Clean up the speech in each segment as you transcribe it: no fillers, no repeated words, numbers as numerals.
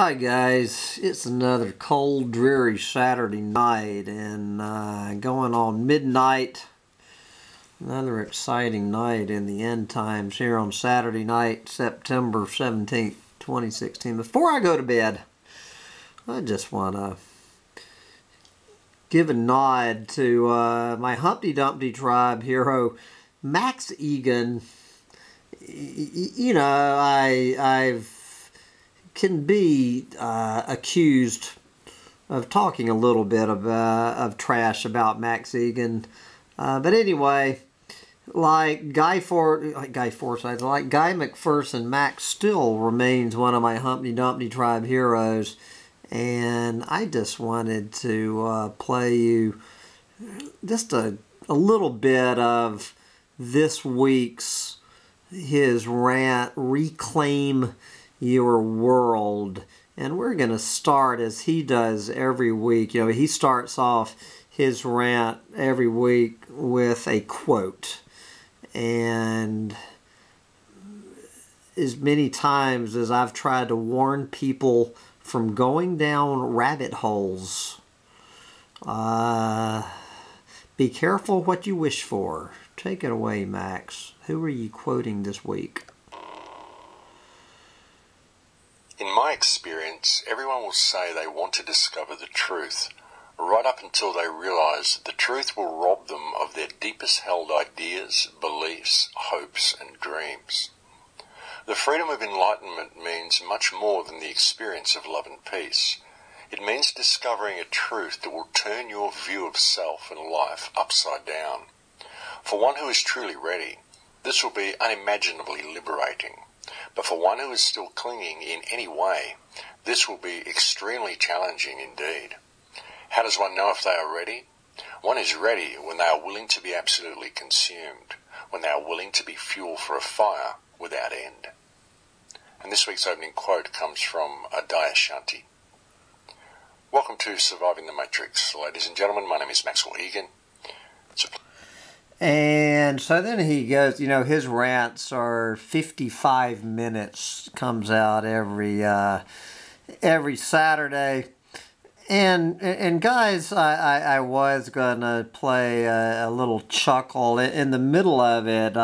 Hi guys, it's another cold, dreary Saturday night, and going on midnight. Another exciting night in the end times here on Saturday night, September 17th, 2016. Before I go to bed, I just want to give a nod to my Humpty Dumpty Tribe hero, Max Igan. You know, I've can be accused of talking a little bit of trash about Max Igan, but anyway, like Guy McPherson, Max still remains one of my Humpty Dumpty Tribe heroes, and I just wanted to play you just a little bit of this week's his rant, Reclaim Your World. And we're going to start, as he does every week, you know, he starts off his rant every week with a quote, and as many times as I've tried to warn people from going down rabbit holes, be careful what you wish for. Take it away, Max. Who are you quoting this week? In my experience, everyone will say they want to discover the truth, right up until they realize the truth will rob them of their deepest held ideas, beliefs, hopes, and dreams. The freedom of enlightenment means much more than the experience of love and peace. It means discovering a truth that will turn your view of self and life upside down. For one who is truly ready, this will be unimaginably liberating. But for one who is still clinging in any way, this will be extremely challenging indeed. How does one know if they are ready? One is ready when they are willing to be absolutely consumed, when they are willing to be fuel for a fire without end. And this week's opening quote comes from Adyashanti. Welcome to Surviving the Matrix, ladies and gentlemen. My name is Maxwell Egan. And so then he goes, you know, his rants are 55 minutes, comes out every Saturday. And guys, I was going to play a little chuckle. In the middle of it,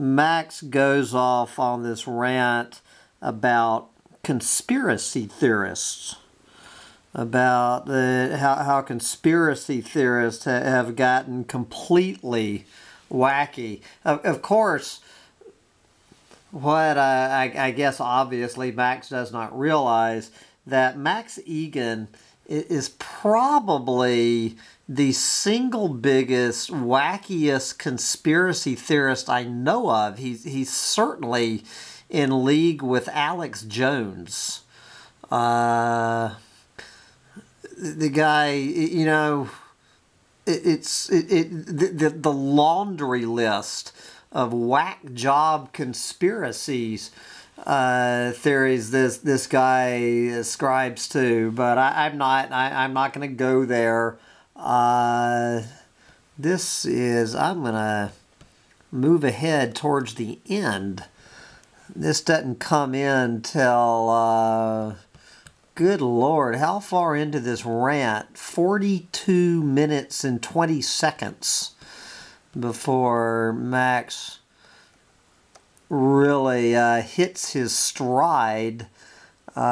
Max goes off on this rant about conspiracy theorists, about how conspiracy theorists have gotten completely wacky. Of course, what I guess obviously Max does not realize, that Max Igan is probably the single biggest, wackiest conspiracy theorist I know of. He's certainly in league with Alex Jones. The guy, you know, the laundry list of whack job conspiracies theories this guy ascribes to, but I'm not going to go there. I'm going to move ahead towards the end. This doesn't come in till good Lord, how far into this rant? 42 minutes and 20 seconds before Max really hits his stride. And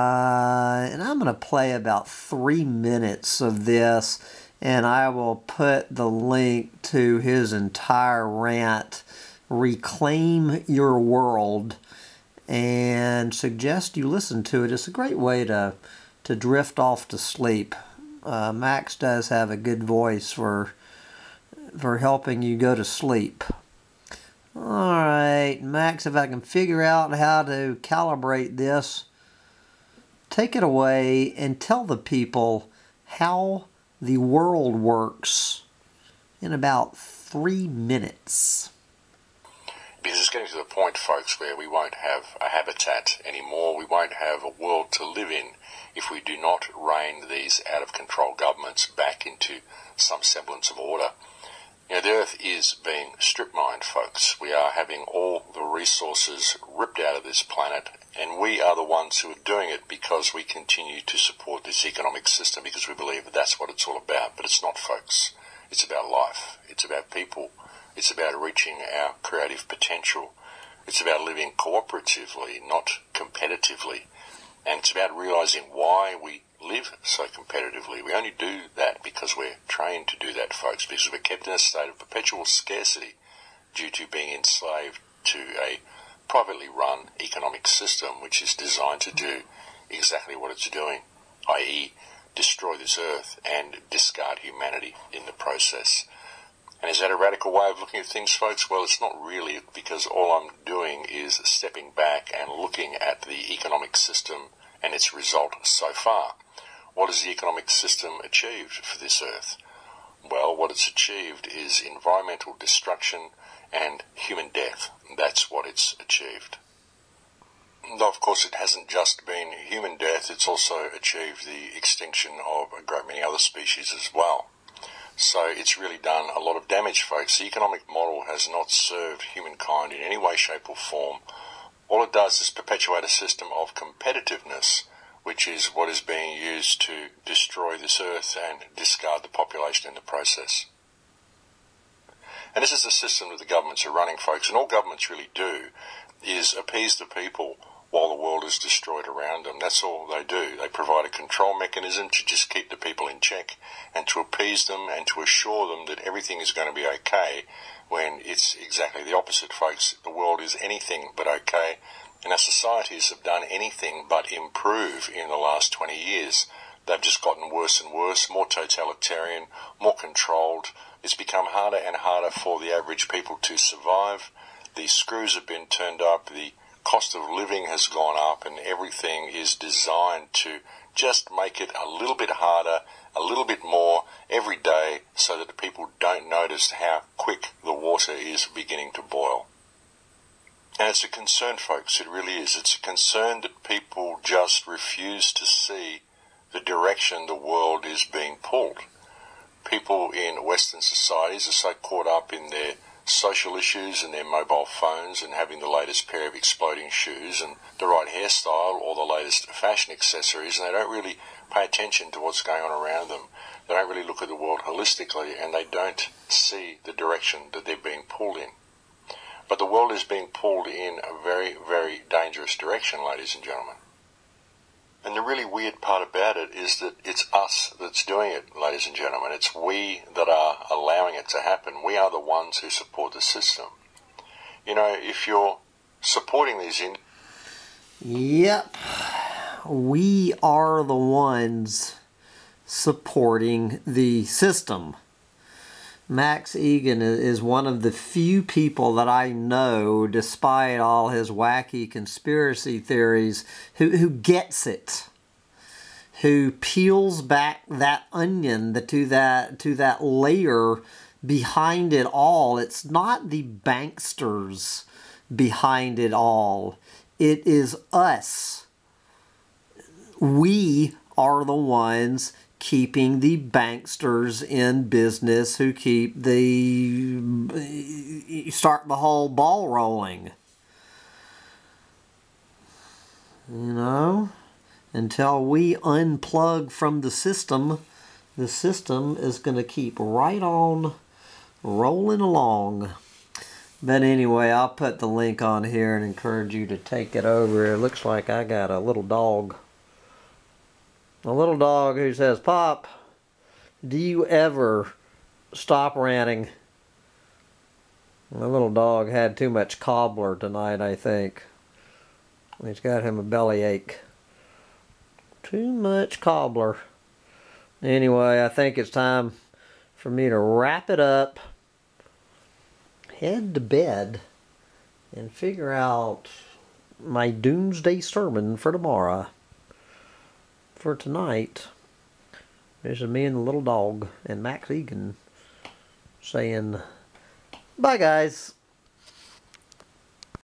I'm going to play about 3 minutes of this, and I will put the link to his entire rant, Reclaim Your World, and suggest you listen to it. It's a great way to drift off to sleep. Max does have a good voice for helping you go to sleep. All right, Max, if I can figure out how to calibrate this, take it away and tell the people how the world works in about 3 minutes. Because it's getting to the point, folks, where we won't have a habitat anymore. We won't have a world to live in if we do not rein these out-of-control governments back into some semblance of order. You know, the Earth is being strip-mined, folks. We are having all the resources ripped out of this planet, and we are the ones who are doing it because we continue to support this economic system because we believe that that's what it's all about. But it's not, folks. It's about life. It's about people. It's about reaching our creative potential. It's about living cooperatively, not competitively. And it's about realizing why we live so competitively. We only do that because we're trained to do that, folks, because we're kept in a state of perpetual scarcity due to being enslaved to a privately run economic system which is designed to do exactly what it's doing, i.e. destroy this earth and discard humanity in the process. And is that a radical way of looking at things, folks? Well, it's not really, because all I'm doing is stepping back and looking at the economic system and its result so far. What has the economic system achieved for this earth? Well, what it's achieved is environmental destruction and human death. That's what it's achieved. Though, of course, it hasn't just been human death. It's also achieved the extinction of a great many other species as well. So it's really done a lot of damage, folks. The economic model has not served humankind in any way, shape or form. All it does is perpetuate a system of competitiveness, which is what is being used to destroy this earth and discard the population in the process. And this is the system that the governments are running, folks, and all governments really do is appease the people while the world is destroyed around them. That's all they do. They provide a control mechanism to just keep the people in check and to appease them and to assure them that everything is going to be okay, when it's exactly the opposite, folks. The world is anything but okay. And our societies have done anything but improve in the last 20 years. They've just gotten worse and worse, more totalitarian, more controlled. It's become harder and harder for the average people to survive. The screws have been turned up, the cost of living has gone up, and everything is designed to just make it a little bit harder, a little bit more every day, so that the people don't notice how quick the water is beginning to boil. And it's a concern, folks, it really is. It's a concern that people just refuse to see the direction the world is being pulled. People in Western societies are so caught up in their social issues and their mobile phones and having the latest pair of exploding shoes and the right hairstyle or the latest fashion accessories, and they don't really pay attention to what's going on around them. They don't really look at the world holistically, and they don't see the direction that they're being pulled in. But the world is being pulled in a very, very dangerous direction, ladies and gentlemen. And the really weird part about it is that it's us that's doing it, ladies and gentlemen. It's we that are allowing it to happen. We are the ones who support the system. You know, if you're supporting these in... Yep. We are the ones supporting the system. Max Igan is one of the few people that I know, despite all his wacky conspiracy theories, who gets it, who peels back that onion to that layer behind it all. It's not the banksters behind it all. It is us. We are the ones keeping the banksters in business, who keep the whole ball rolling. You know, until we unplug from the system is going to keep right on rolling along. But anyway, I'll put the link on here and encourage you to take it over. It looks like I got a little dog. A little dog who says, "Pop, do you ever stop ranting?" My little dog had too much cobbler tonight, I think. He's got him a bellyache. Too much cobbler. Anyway, I think it's time for me to wrap it up, head to bed, and figure out my doomsday sermon for tomorrow. For tonight, this is me and the little dog and Max Igan saying bye, guys.